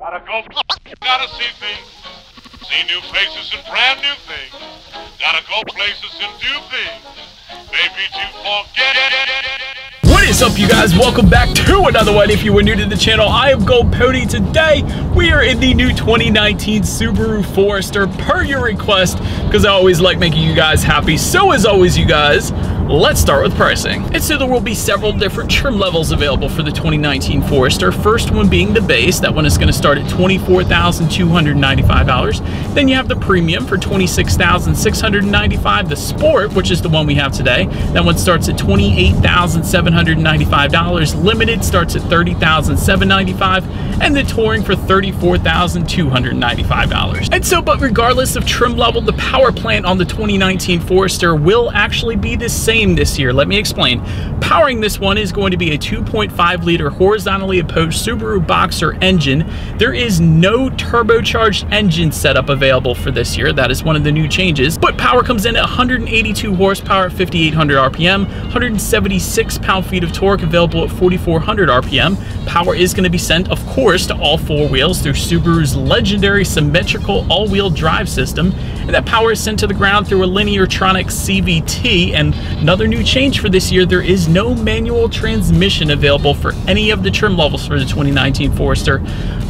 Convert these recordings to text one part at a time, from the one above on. Gotta go, gotta see things. See new faces and brand new things. Gotta go places and do things. Baby, you forget it. What is up, you guys? Welcome back to another one. If you were new to the channel, I am Gold Pony. Today, we are in the new 2019 Subaru Forester per your request, because I always like making you guys happy. So as always, you guys, let's start with pricing. And so there will be several different trim levels available for the 2019 Forester. First one being the base. That one is going to start at $24,295. Then you have the premium for $26,695. The sport, which is the one we have today, that one starts at $28,795. Limited starts at $30,795. And the touring for $34,295. And so, but regardless of trim level, the power plant on the 2019 Forester will actually be the same this year. Let me explain. Powering this one is going to be a 2.5 liter horizontally opposed Subaru Boxer engine. There is no turbocharged engine setup available for this year. That is one of the new changes. But power comes in at 182 horsepower at 5,800 RPM, 176 pound-feet of torque available at 4,400 RPM. Power is going to be sent, of course, to all four wheels through Subaru's legendary symmetrical all-wheel drive system. And that power is sent to the ground through a Lineartronic CVT. And another new change for this year, there is no manual transmission available for any of the trim levels for the 2019 Forester.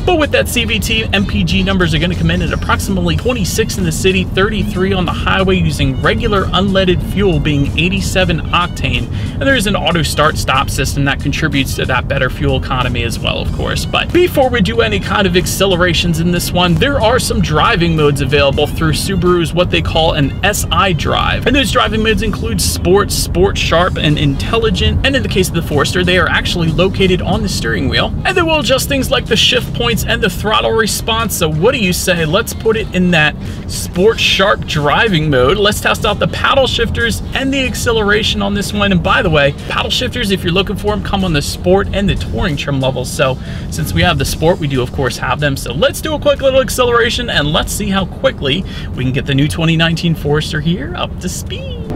But with that CVT, MPG numbers are going to come in at approximately 26 in the city, 33 on the highway, using regular unleaded fuel being 87 octane. And there is an auto start stop system that contributes to that better fuel economy as well, of course. But before we do any kind of accelerations in this one, there are some driving modes available through Subaru's what they call an SI drive. And those driving modes include Sport, Sport Sharp, and Intelligent. And in the case of the Forester, they are actually located on the steering wheel, and they will adjust things like the shift points and the throttle response. So what do you say? Let's put it in that Sport Sharp driving mode. Let's test out the paddle shifters and the acceleration on this one. And by the way, paddle shifters, if you're looking for them, come on the Sport and the Touring trim levels. So since we have the Sport, we do of course have them. So let's do a quick little acceleration and let's see how quickly we can get the new 2019 Forester here up to speed.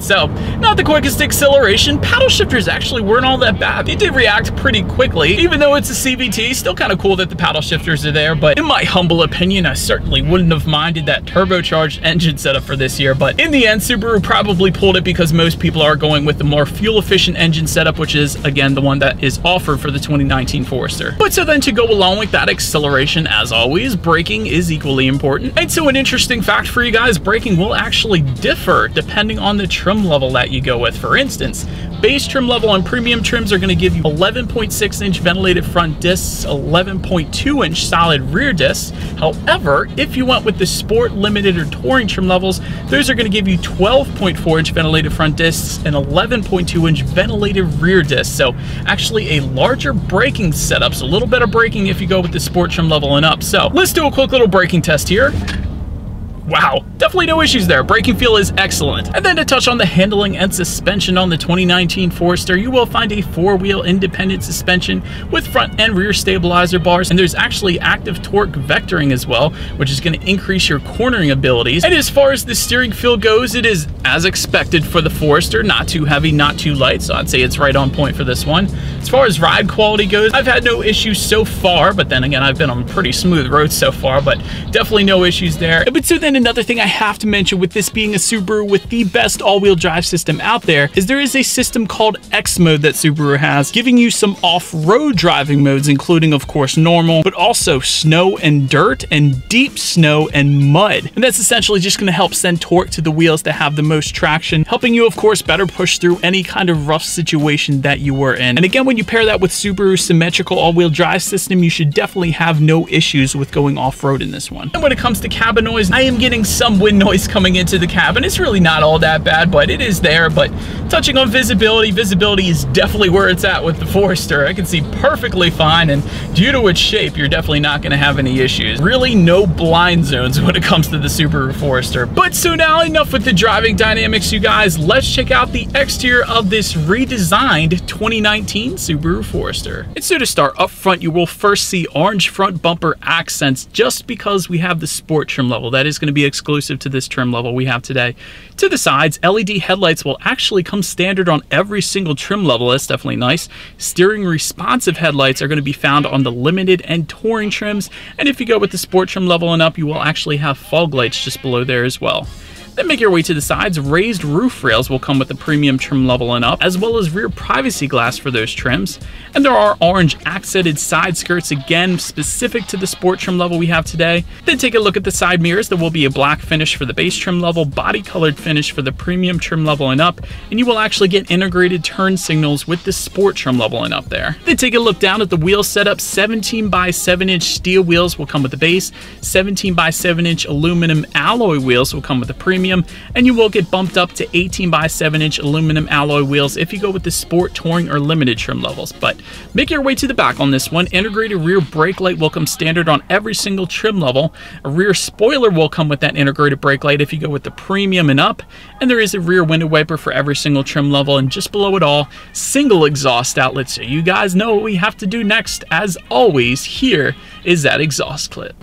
So, not the quickest acceleration. Paddle shifters actually weren't all that bad. They did react pretty quickly. Even though it's a CVT, still kind of cool that the paddle shifters are there. But in my humble opinion, I certainly wouldn't have minded that turbocharged engine setup for this year. But in the end, Subaru probably pulled it because most people are going with the more fuel-efficient engine setup, which is, again, the one that is offered for the 2019 Forester. But so then to go along with that acceleration, as always, braking is equally important. And so an interesting fact for you guys, braking will actually differ depending on the trim level that you go with. For instance, base trim level and premium trims are going to give you 11.6 inch ventilated front discs, 11.2 inch solid rear discs. However, if you went with the Sport, Limited, or Touring trim levels, those are going to give you 12.4 inch ventilated front discs and 11.2 inch ventilated rear discs. So actually a larger braking setup, so a little better braking if you go with the Sport trim level and up. So let's do a quick little braking test here. Wow, definitely no issues there. Braking feel is excellent. And then to touch on the handling and suspension on the 2019 Forester, you will find a four-wheel independent suspension with front and rear stabilizer bars. And there's actually active torque vectoring as well, which is going to increase your cornering abilities. And as far as the steering feel goes, it is as expected for the Forester. Not too heavy, not too light. So I'd say it's right on point for this one. As far as ride quality goes, I've had no issues so far. But then again, I've been on pretty smooth roads so far, but definitely no issues there. But so then another thing I have to mention with this being a Subaru with the best all-wheel drive system out there is there is a system called X mode that Subaru has, giving you some off-road driving modes, including of course normal, but also snow and dirt and deep snow and mud. And that's essentially just going to help send torque to the wheels to have the most traction, helping you of course better push through any kind of rough situation that you were in. And again, when you pair that with Subaru's symmetrical all-wheel drive system, you should definitely have no issues with going off-road in this one. And when it comes to cabin noise, I am getting some wind noise coming into the cabin. It's really not all that bad, but it is there. But touching on visibility, visibility is definitely where it's at with the Forester. I can see perfectly fine, and due to its shape, you're definitely not going to have any issues. Really no blind zones when it comes to the Subaru Forester. But so now enough with the driving dynamics, you guys. Let's check out the exterior of this redesigned 2019 Subaru Forester. And so to start up front, you will first see orange front bumper accents just because we have the sport trim level. That is going to be exclusive to this trim level we have today. To the sides, LED headlights will actually come standard on every single trim level. That's definitely nice. Steering responsive headlights are going to be found on the limited and touring trims. And if you go with the sport trim level and up, you will actually have fog lights just below there as well. Then make your way to the sides. Raised roof rails will come with the premium trim level and up, as well as rear privacy glass for those trims. And there are orange accented side skirts, again, specific to the sport trim level we have today. Then take a look at the side mirrors. There will be a black finish for the base trim level, body colored finish for the premium trim level and up, and you will actually get integrated turn signals with the sport trim level and up there. Then take a look down at the wheel setup. 17" by 7" steel wheels will come with the base. 17" by 7" aluminum alloy wheels will come with the premium. And you will get bumped up to 18" by 7" aluminum alloy wheels if you go with the sport, touring, or limited trim levels. But make your way to the back on this one. Integrated rear brake light will come standard on every single trim level. A rear spoiler will come with that integrated brake light if you go with the premium and up. And there is a rear window wiper for every single trim level. And just below it all, single exhaust outlet. So you guys know what we have to do next. As always, here is that exhaust clip.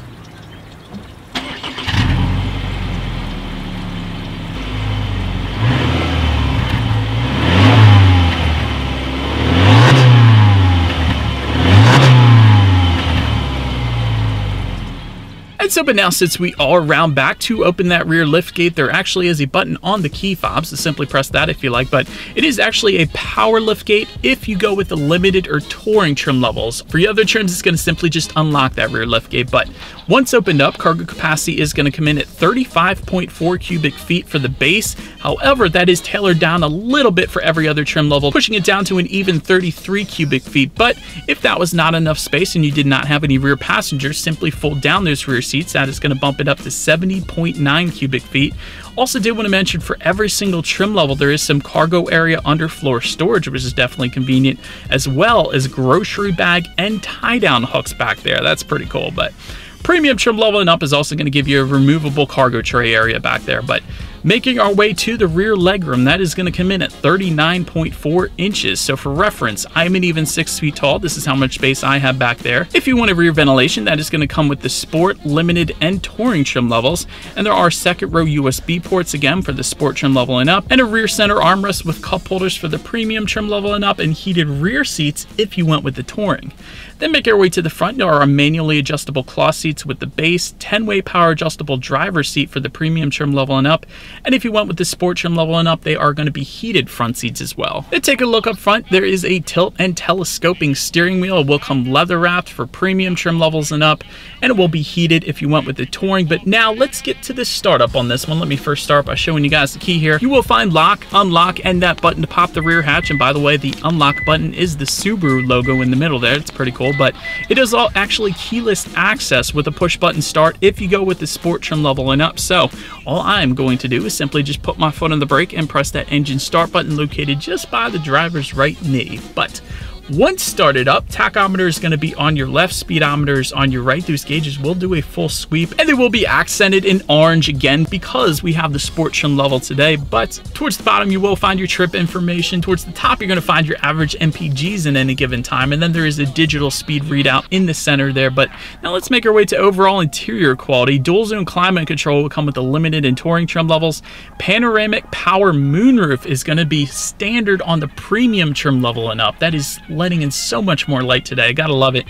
So, but now since we are round back to open that rear lift gate, there actually is a button on the key fob, so simply press that if you like, but it is actually a power lift gate if you go with the limited or touring trim levels. For your other trims, it's going to simply just unlock that rear lift gate, but once opened up, cargo capacity is going to come in at 35.4 cubic feet for the base. However, that is tailored down a little bit for every other trim level, pushing it down to an even 33 cubic feet, but if that was not enough space and you did not have any rear passengers, simply fold down those rear seats. That is going to bump it up to 70.9 cubic feet. Also did want to mention for every single trim level, there is some cargo area under floor storage, which is definitely convenient, as well as grocery bag and tie down hooks back there. That's pretty cool. But premium trim level and up is also going to give you a removable cargo tray area back there. But making our way to the rear legroom, that is going to come in at 39.4 inches. So for reference, I'm an even 6 feet tall. This is how much space I have back there. If you want a rear ventilation, that is going to come with the sport, limited, and touring trim levels. And there are second row USB ports again for the sport trim level and up, and a rear center armrest with cup holders for the premium trim level and up, and heated rear seats if you went with the touring. Then make your way to the front. There are manually adjustable cloth seats with the base, 10-way power adjustable driver's seat for the premium trim level and up. And if you went with the sport trim level and up, they are going to be heated front seats as well. Then take a look up front. There is a tilt and telescoping steering wheel. It will come leather wrapped for premium trim levels and up, and it will be heated if you went with the touring. But now let's get to the startup on this one. Let me first start by showing you guys the key here. You will find lock, unlock, and that button to pop the rear hatch. And by the way, the unlock button is the Subaru logo in the middle there. It's pretty cool, but it is all actually keyless access with a push button start if you go with the sport trim level and up. So all I'm going to do is simply just put my foot on the brake and press that engine start button located just by the driver's right knee. But once started up, tachometer is going to be on your left, speedometer is on your right. Those gauges will do a full sweep, and they will be accented in orange again because we have the sport trim level today. But towards the bottom, you will find your trip information. Towards the top, you're going to find your average MPGs in any given time, and then there is a digital speed readout in the center there. But now let's make our way to overall interior quality. Dual zone climate control will come with the limited and touring trim levels. Panoramic power moonroof is going to be standard on the premium trim level and up. That is letting in so much more light today. Gotta love it.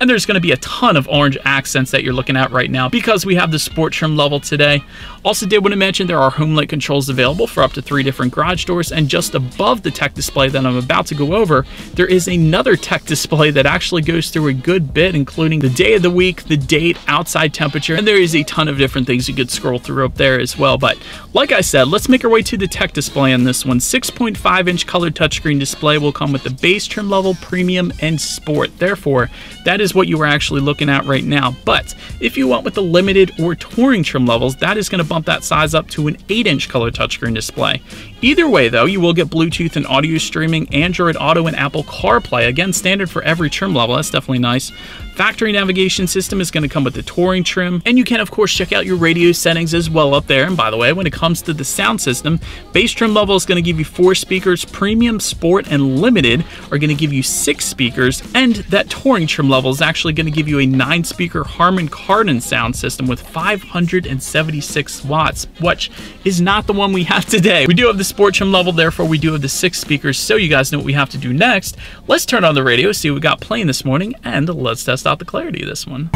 And there's gonna be a ton of orange accents that you're looking at right now because we have the sport trim level today. Also did want to mention there are HomeLink controls available for up to 3 different garage doors, and just above the tech display that I'm about to go over, there is another tech display that actually goes through a good bit, including the day of the week, the date, outside temperature, and there is a ton of different things you could scroll through up there as well. But like I said, let's make our way to the tech display on this one. 6.5-inch colored touchscreen display will come with the base trim level, premium, and sport. Therefore, that is what you are actually looking at right now. But if you went with the limited or touring trim levels, that is going to bump that size up to an 8-inch color touchscreen display. Either way though, you will get Bluetooth and audio streaming, Android Auto, and Apple CarPlay. Again, standard for every trim level. That's definitely nice. Factory navigation system is going to come with the touring trim, and you can of course check out your radio settings as well up there. And by the way, when it comes to the sound system, base trim level is going to give you 4 speakers. Premium, sport, and limited are going to give you you 6 speakers, and that touring trim level is actually going to give you a 9-speaker Harman Kardon sound system with 576 watts, which is not the one we have today. We do have the sport trim level, therefore we do have the 6 speakers, so you guys know what we have to do next. Let's turn on the radio, see what we got playing this morning, and let's test out the clarity of this one.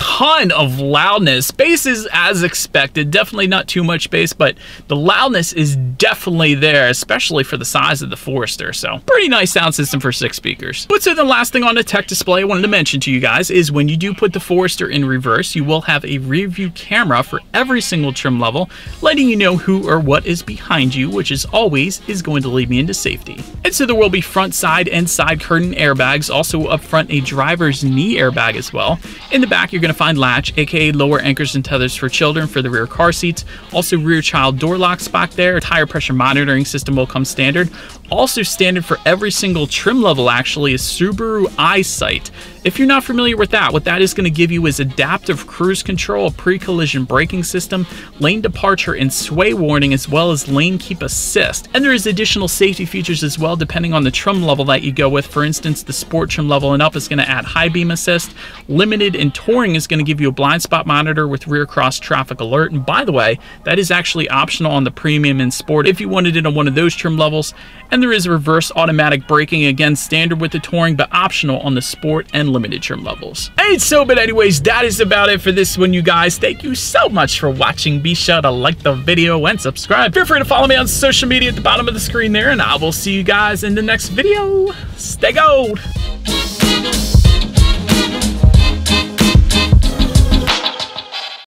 Ton of loudness. Bass is as expected, definitely not too much bass, but the loudness is definitely there, especially for the size of the Forester. So pretty nice sound system for 6 speakers. What's the last thing on the tech display I wanted to mention to you guys is when you do put the Forester in reverse, you will have a rear view camera for every single trim level, letting you know who or what is behind you, which is always going to lead me into safety. And so there will be front, side, and side curtain airbags, also up front a driver's knee airbag as well. In the back, you're going to find latch, aka lower anchors and tethers for children for the rear car seats. Also rear child door locks back there. Tire pressure monitoring system will come standard. Also standard for every single trim level actually is Subaru EyeSight. If you're not familiar with that, what that is going to give you is adaptive cruise control, pre-collision braking system, lane departure and sway warning, as well as lane keep assist. And there is additional safety features as well depending on the trim level that you go with. For instance, the sport trim level and up is going to add high beam assist. Limited and touring is going to give you a blind spot monitor with rear cross traffic alert. And by the way, that is actually optional on the premium and sport if you wanted it on one of those trim levels. And there is reverse automatic braking, again standard with the touring but optional on the sport and limited trim levels. And so, but anyways, that is about it for this one, you guys. Thank you so much for watching. Be sure to like the video and subscribe. Feel free to follow me on social media at the bottom of the screen there, and I will see you guys in the next video. Stay gold!